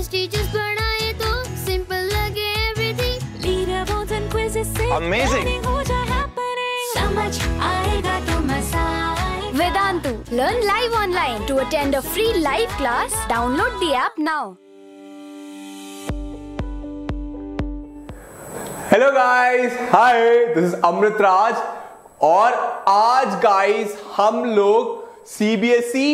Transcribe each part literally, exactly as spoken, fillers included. quiz teachers पढ़ाए तो simple लगे everything. Leaderboards and quizzes से learning हो जाए happening. समझ आएगा तो मजा आएगा. Vedantu, learn live online. To attend a free live class, download the app now. Hello guys, hi. This is Amritraj. और आज गाइस हम लोग सीबीएसई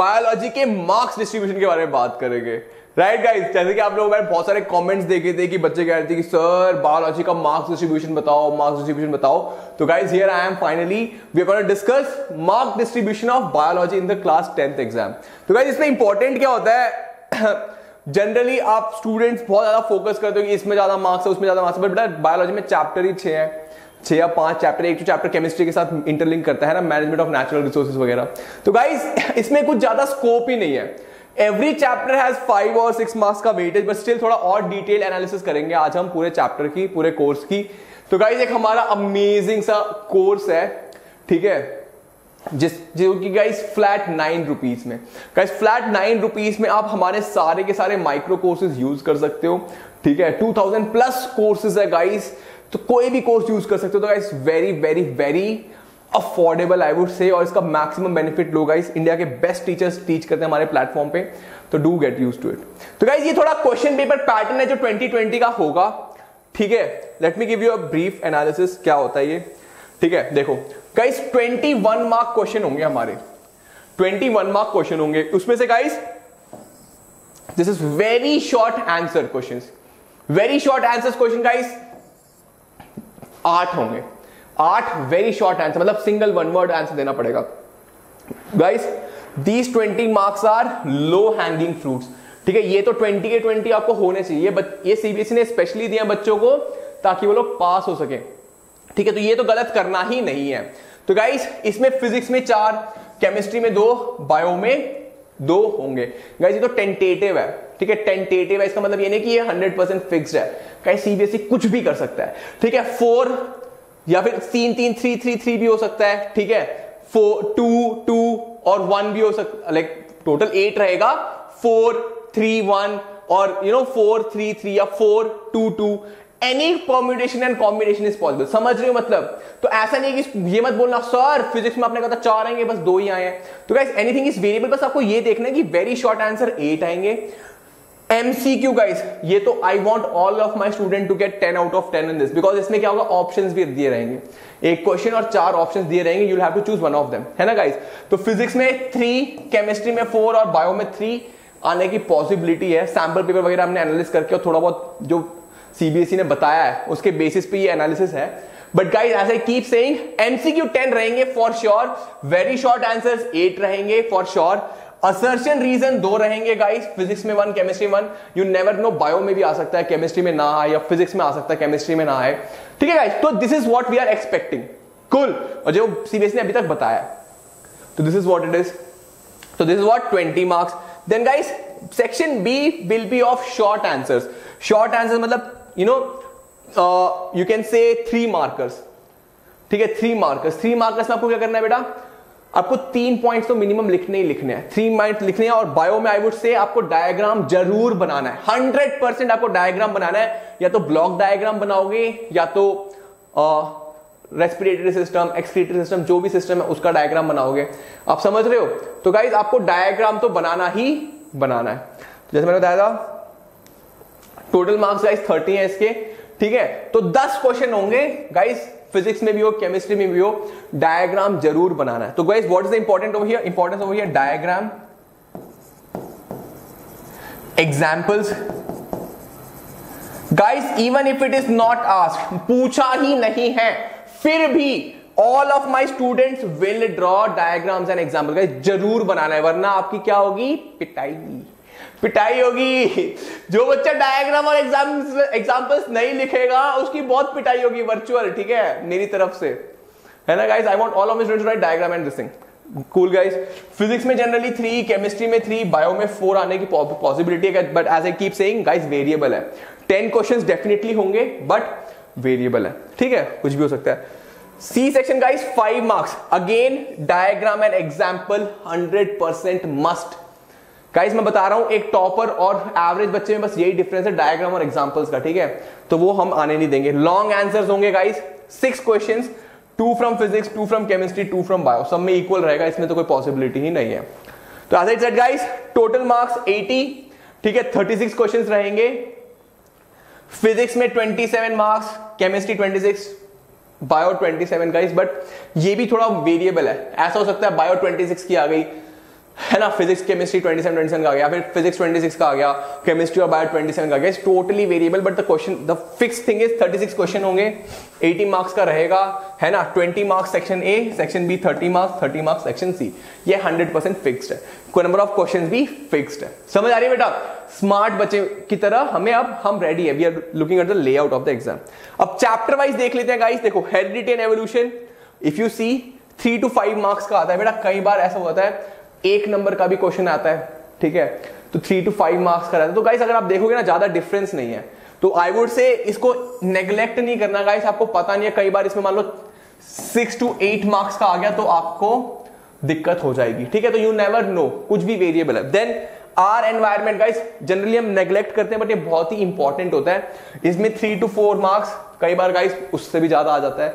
बायोलॉजी के मार्क्स डिस्ट्रीब्यूशन के बारे में बात करेंगे. राइट गाइस, जैसे कि आप लोगों ने बहुत सारे कमेंट्स देखे थे कि बच्चे कह रहे थे कि सर बायोलॉजी का मार्क्स डिस्ट्रीब्यूशन बताओ, मार्क्स डिस्ट्रीब्यूशन बताओ. तो guys here I am finally, we are gonna discuss marks distribution of biology in the class tenth exam. तो गाइस इसमें इंपॉर्टेंट क्या होता है? जनरली आप स्टूडेंट्स बहुत ज्यादा फोकस करते हो कि इसमें ज्यादा मार्क्स है, उसमें ज्यादा मार्क्स है, बट बेटा बायोलॉजी में चैप्टर ही छह है, छह या पांच चैप्टर. एक तो चैप्टर केमिस्ट्री के साथ इंटरलिंक करता है ना, मैनेजमेंट ऑफ नेचुरल रिसोर्सेज वगैरह. तो गाइस इसमें कुछ ज्यादा स्कोप ही नहीं है. एवरी चैप्टर हैज फाइव और सिक्स मार्क्स का वेटेज, बट स्टिल थोड़ा और डिटेल एनालिसिस करेंगे आज हम पूरे चैप्टर की, पूरे कोर्स की. तो गाइस एक हमारा अमेजिंग सा कोर्स है, ठीक है, जिस जो कि गाइस फ्लैट नाइन रुपीज में गाइस फ्लैट नाइन रुपीज में आप हमारे सारे के सारे माइक्रो कोर्सेज यूज कर सकते हो. ठीक है, टू थाउजेंड प्लस कोर्सेज है गाइस, तो कोई भी कोर्स यूज कर सकते हो. तो guys very very very affordable I would say, और इसका मैक्सिमम बेनिफिट लो गाइस. इंडिया के बेस्ट टीचर्स टीच करते हैं हमारे प्लेटफॉर्म पे, तो do get use to it. तो गाइस ये थोड़ा क्वेश्चन पेपर पैटर्न है जो ट्वेंटी ट्वेंटी का होगा. ठीक है, let me give you a brief analysis क्या होता है ये. ठीक है, देखो guys twenty one mark question होंगे हमारे, ट्वेंटी वन मार्क क्वेश्चन होंगे. उसमें से guys this is very short answer question, very short answer question guys आठ होंगे, आठ वेरी शॉर्ट आंसर, मतलब सिंगल वन वर्ड आंसर देना पड़ेगा. Guys these twenty marks are low hanging fruits. ठीक है, ये तो ट्वेंटी के ट्वेंटी आपको होने चाहिए, बट ये सीबीएसई ने स्पेशली दिया बच्चों को ताकि वो लोग पास हो सके. ठीक है, तो ये तो गलत करना ही नहीं है. तो गाइस इसमें फिजिक्स में चार, केमिस्ट्री में दो, बायो में दो होंगे. गाइस ये तो टेंटेटिव है. ठीक है, टेंटेटिव है, इसका मतलब ये नहीं कि ये हंड्रेड परसेंट फिक्स्ड है. गाइस सीबीएसई कुछ भी कर सकता है. ठीक है, फोर या फिर तीन तीन थ्री थ्री थ्री भी हो सकता है. ठीक है, फोर टू टू और वन भी हो सकता, लाइक टोटल एट रहेगा, फोर थ्री वन और you know four three three या four two two, any permutation and combination is possible. समझ रहे हो मतलब? तो ऐसा नहीं कि ये मत बोलना सर फिजिक्स में आपने कहा था चार आएंगे बस दो ही आए हैं. तो गाइस एनीथिंग इज वेरिएबल, बस आपको ये देखना है कि वेरी शॉर्ट आंसर एट आएंगे. एमसीक्यू गाइस ये तो I want all of my student to get ten out of ten in this, because इसमें क्या होगा, ऑप्शंस भी दिए रहेंगे, एक क्वेश्चन और चार ऑप्शंस दिए रहेंगे, you have to choose one of them, है ना गाइस? तो फिजिक्स में थ्री, केमिस्ट्री में फोर और बायो में थ्री आने की पॉसिबिलिटी है. सैंपल पेपर वगैरह हमने एनालिस करके और थोड़ा बहुत जो सीबीएसई ने बताया है उसके बेसिस पे ये एनालिसिस है. But guys as I keep saying MCQ ten रहेंगे for sure, very short answers eight रहेंगे फॉर श्योर, असर्शन रीजन दो रहेंगे गाइस, फिजिक्स में one, chemistry one, you never know bio में भी आ सकता है, केमिस्ट्री में ना आए, या फिजिक्स में आ सकता है, केमिस्ट्री में ना आए. ठीक है गाइस, तो this is what we are expecting. Cool, और जो सीबीएसई ने अभी तक बताया तो this is what it is. तो this is what twenty marks. Then guys section B will be of short answers. Short answer मतलब you know you can say three markers. ठीक है, थ्री मार्कर्स. थ्री मार्कर्स में आपको क्या करना है बेटा, आपको तीन पॉइंट्स तो मिनिमम लिखने ही लिखने हैं, थ्री पॉइंट्स लिखने हैं. और बायो में आई वुड से आपको डायग्राम जरूर बनाना है, हंड्रेड परसेंट आपको डायग्राम बनाना है. या तो ब्लॉक डायग्राम बनाओगे या तो रेस्पिरेटरी सिस्टम, एक्सक्रीटरी सिस्टम, जो भी सिस्टम है उसका डायग्राम बनाओगे. आप समझ रहे हो? तो गाइज आपको डायग्राम तो बनाना ही बनाना है. तो जैसे मैंने बताया था टोटल मार्क्स गाइज थर्टी है इसके. ठीक है, तो दस क्वेश्चन होंगे गाइज, फिजिक्स में भी हो, केमिस्ट्री में भी हो, डायग्राम जरूर बनाना है. तो guys what is the important over here? Importance over here diagram, examples. Guys even if it is not asked, पूछा ही नहीं है, फिर भी all of my students will draw diagrams and example. Guys जरूर बनाना है, वरना आपकी क्या होगी, पिटाई पिटाई होगी. जो बच्चा डायग्राम और एग्जाम्पल्स नहीं लिखेगा उसकी बहुत पिटाई होगी वर्चुअल. ठीक है, मेरी तरफ से, है ना guys? I want all of my students to write diagram and this thing. Cool guys, physics में जनरली थ्री, केमिस्ट्री में थ्री, बायो में फोर आने की पॉसिबिलिटी है, but as I keep saying guys variable है. टेन क्वेश्चंस डेफिनेटली होंगे but variable है. ठीक है, कुछ भी हो सकता है. C section guys five marks, again diagram and example hundred percent must. Guys मैं बता रहा हूं एक टॉपर और एवरेज बच्चे में बस यही डिफरेंस है डायग्राम और एग्जांपल्स का, ठीक है। तो वो हम आने नहीं देंगे। लॉन्ग आंसर्स होंगे guys, six questions, two from physics, two from chemistry, two from bio, सब में इक्वल रहेगा, इसमें तो कोई पॉसिबिलिटी ही नहीं है। तो as I said guys total marks अस्सी, ठीक है, छत्तीस क्वेश्चंस रहेंगे। फिजिक्स में सत्ताईस मार्क्स, केमिस्ट्री छब्बीस, बायो सत्ताईस गाइस, बट ये भी थोड़ा वेरिएबल है, ऐसा हो सकता है बायो छब्बीस की आ गई है ना, फिजिक्स केमिस्ट्री सत्ताईस सत्ताईस का आ गया, फिर फिजिक्स छब्बीस का आ गया, केमिस्ट्री और बायो सत्ताईस का आ गया, it's totally variable. But the question the fix thing is छत्तीस क्वेश्चन होंगे, अस्सी मार्क्स का रहेगा, है ना, बीस marks section A, section B तीस मार्क्स, तीस मार्क्स सेक्शन सी, ये सौ परसेंट फिक्स्ड है। कोई नंबर ऑफ क्वेश्चंस भी फिक्स्ड है। समझ आ रही है बेटा? स्मार्ट बच्चे की तरह हमें अब हम रेडी है, we are looking at the layout of the exam. अब चैप्टर वाइज देख लेते हैं गाइस। देखो heredity and evolution, if you see three to five marks का आता है बेटा। कई बार ऐसा होता है एक नंबर का भी क्वेश्चन आता है, ठीक है, तो थ्री टू फाइव मार्क्स का रहता है। तो गाइस अगर आप देखोगे ना ज्यादा डिफरेंस नहीं है, तो आई वुड से इसको नेग्लेक्ट नहीं करना गाइस। आपको पता नहीं है, कई बार इसमें मान लो सिक्स टू एट मार्क्स का आ गया तो आपको दिक्कत हो जाएगी, ठीक है। तो यू नेवर नो, कुछ भी वेरिएबल है। Then our environment guys, generally हम नेग्लेक्ट करते हैं बट ये बहुत ही इंपॉर्टेंट होता है। इसमें थ्री टू फोर मार्क्स, कई बार गाइस उससे भी ज्यादा आ जाता है,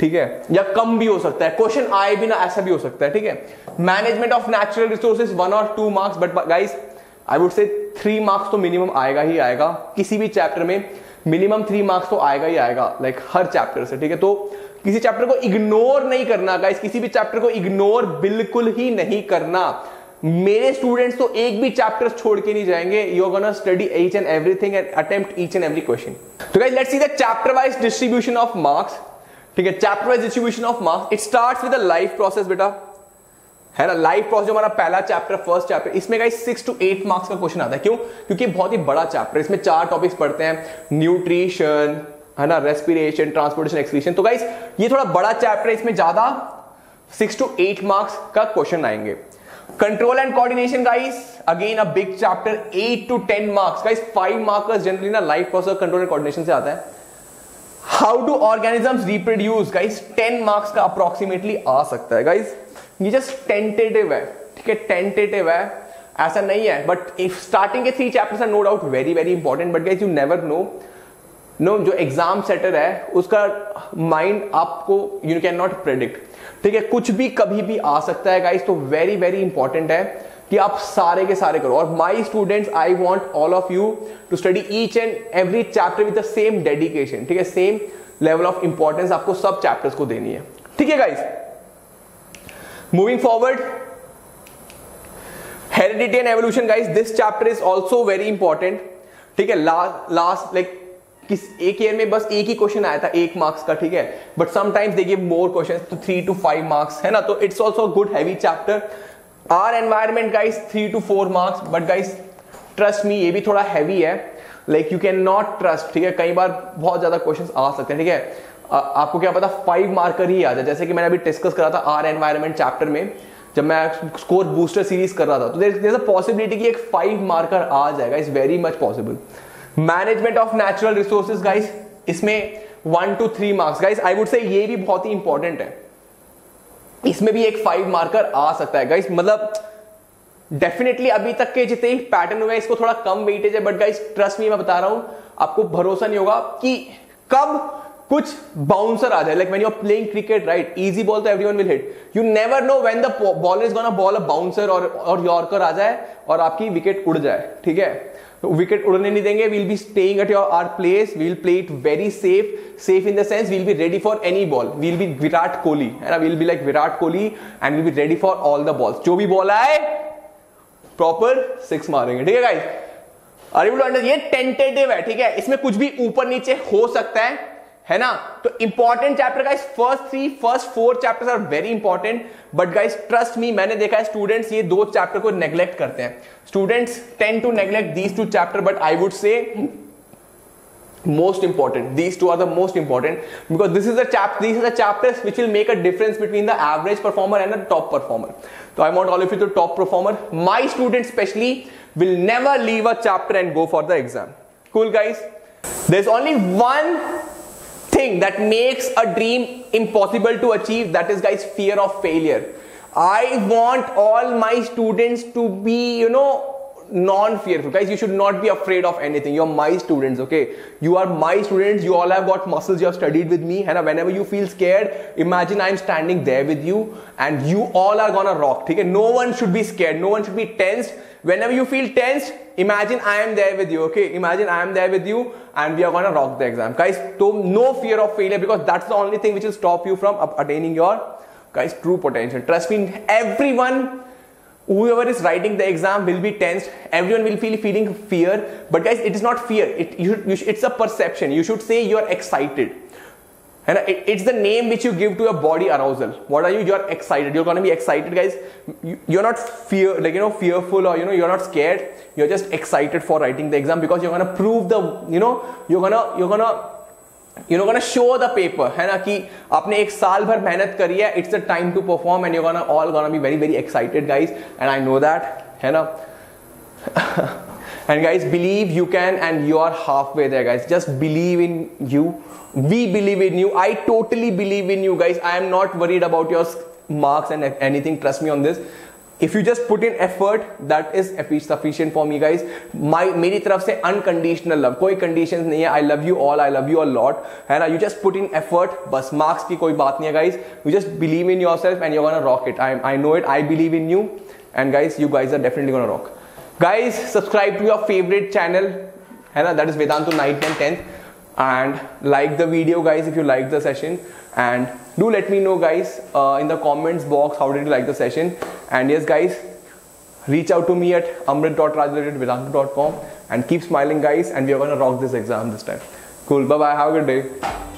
ठीक है, या कम भी हो सकता है, क्वेश्चन आए भी ना, ऐसा भी हो सकता है, ठीक है। Management of natural resources one और two marks, but guys I would say three marks तो मिनिमम आएगा ही आएगा, किसी भी चैप्टर में मिनिमम थ्री मार्क्स तो आएगा ही आएगा, लाइक हर चैप्टर से, ठीक है। तो किसी चैप्टर को इग्नोर नहीं करना गाइस, किसी भी चैप्टर को इग्नोर बिल्कुल ही नहीं करना। मेरे स्टूडेंट्स तो एक भी चैप्टर छोड़ के नहीं जाएंगे, you are gonna study each and everything and attempt each and every question. तो guys let's see the chapter wise distribution of marks, ठीक है, chapter wise distribution of marks. It starts with a life process बेटा, है ना। Life process जो हमारा पहला चैप्टर, फर्स्ट चैप्टर, इसमें guys six to eight marks का क्वेश्चन आता है। क्यों? क्योंकि बहुत ही बड़ा चैप्टर, इसमें चार टॉपिक्स पढ़ते हैं, न्यूट्रिशन, है ना, रेस्पिरेशन, ट्रांसपोर्टेशन, एक्सक्रीशन। तो गाइस ये थोड़ा बड़ा चैप्टर है, इसमें ज्यादा सिक्स टू एट मार्क्स का क्वेश्चन आएंगे। Control and coordination guys, again a big chapter, eight to ten marks guys, five marks generally ना life process, control and coordination से आता है। How do organisms reproduce guys, ten marks का approximately आ सकता है गाइस। ये जस्ट टेंटेटिव है, ठीक है, टेंटेटिव है, ऐसा नहीं है। बट इफ स्टार्टिंग के three chapters are no doubt very very important, but guys you never know no जो एग्जाम सेटर है उसका माइंड आपको यू कैन नॉट प्रेडिक्ट, ठीक है, कुछ भी कभी भी आ सकता है गाइस। तो वेरी वेरी इंपॉर्टेंट है कि आप सारे के सारे करो। और my students, I want all of you to study each and every chapter with the same dedication, ठीक है, सेम लेवल ऑफ इंपॉर्टेंस आपको सब चैप्टर्स को देनी है, ठीक है guys. Moving forward, heredity and evolution guys, this chapter is also very important, ठीक है। लास्ट लाइक किस एक ईयर में बस एक ही क्वेश्चन आया था एक मार्क्स का, ठीक है, but sometimes they give more questions two three to five marks, है ना, तो it's also good heavy chapter. Our environment guys three to four marks, but guys trust me ये भी थोड़ा हैवी है, like you can not trust, ठीक है, कई बार बहुत ज्यादा क्वेश्चंस आ सकते हैं, ठीक है। आ, आपको क्या पता फाइव मार्कर ही आ जाए, जैसे कि मैंने अभी डिस्कस करा था आर एनवायरमेंट चैप्टर में, जब मैं स्कोर बूस्टर सीरीज कर रहा था, तो देयर इज अ पॉसिबिलिटी कि एक फाइव मार्कर आ जाएगा, is very much possible. Management of natural resources guys, इसमें one two three marks guys, I would say ये भी बहुत ही इंपॉर्टेंट है, इसमें भी एक फाइव मार्कर आ सकता है गाइस। मतलब डेफिनेटली अभी तक के जितने ही पैटर्न हुए इसको थोड़ा कम वेटेज है, बट गाइस ट्रस्ट मी मैं बता रहा हूं, आपको भरोसा नहीं होगा कि कब कुछ बाउंसर आ जाए। Like when you are playing cricket right, easy ball तो everyone will hit, you never know when the bowler is gonna ball a bouncer और और यॉर्कर आ जाए और आपकी विकेट उड़ जाए, ठीक है। विकेट उड़ने नहीं देंगे, we'll be staying at your our place, we'll play it very safe, safe in the sense we'll be ready for any ball, we'll be Virat Kohli, है ना, we'll be like Virat Kohli and will be ready for all the balls, जो भी ball आए proper six मारेंगे, ठीक है guys. Are you to understand? ये tentative है, ठीक है, इसमें कुछ भी ऊपर नीचे हो सकता है, है ना। तो important chapter guys, first three first four chapters are very important, but guys trust me मैंने देखा है स्टूडेंट्स ये दो चैप्टर को नेग्लेक्ट करते हैं, students tend to neglect these two chapter, but I would say most important, these two are the most important, because this is the chapter, these are the chapters which will make a difference between the average performer and the top performer. तो I want all of you to top performer, my students specially will never leave a chapter and go for the exam. Cool guys, there is only one thing that makes a dream impossible to achieve, that is guys fear of failure. I want all my students to be, you know, non-fearful. Guys, you should not be afraid of anything. You're my students, okay? You are my students. You all have got muscles. You have studied with me. And whenever you feel scared, imagine I'm standing there with you and you all are gonna rock, okay? No one should be scared. No one should be tense. Whenever you feel tense, imagine I am there with you, okay? Imagine I am there with you and we are gonna rock the exam. Guys, so no fear of failure, because that's the only thing which will stop you from attaining your, guys, true potential. Trust me, everyone, whoever is writing the exam will be tensed. Everyone will feel feeling fear. But guys, it is not fear. It, you should, you should, it's a perception. You should say you are excited. And it, it's the name which you give to your body arousal. What are you? You are excited. You're going to be excited, guys. You, you're not fear, like, you know, fearful, or, you know, you're not scared. You're just excited for writing the exam, because you're going to prove the, you know, you're going to, you're going to, you know, gonna show the paper, है ना, कि आपने एक साल भर मेहनत करी है. It's the time to perform and you're gonna all gonna be very very excited, guys. And I know that, है ना. And guys, believe you can, and you are halfway there, guys. Just believe in you. We believe in you. I totally believe in you, guys. I am not worried about your marks and anything. Trust me on this. If you just put in effort, that is sufficient for me, guys. My, मेरी तरफ से unconditional love, कोई conditions नहीं है. I love you all, I love you a lot, है ना. You just put in effort, बस marks की कोई बात नहीं है, guys. You just believe in yourself and you're gonna rock it. I, I know it. I believe in you, and guys, you guys are definitely gonna rock. Guys, subscribe to your favorite channel, है ना. That is Vedantu ninth and tenth, and like the video, guys, if you like the session. And do let me know, guys, uh, in the comments box, how did you like the session. And yes, guys, reach out to me at amrit dot raj at vedantu dot com, and keep smiling, guys, and we are going to rock this exam this time. Cool, bye bye, have a good day.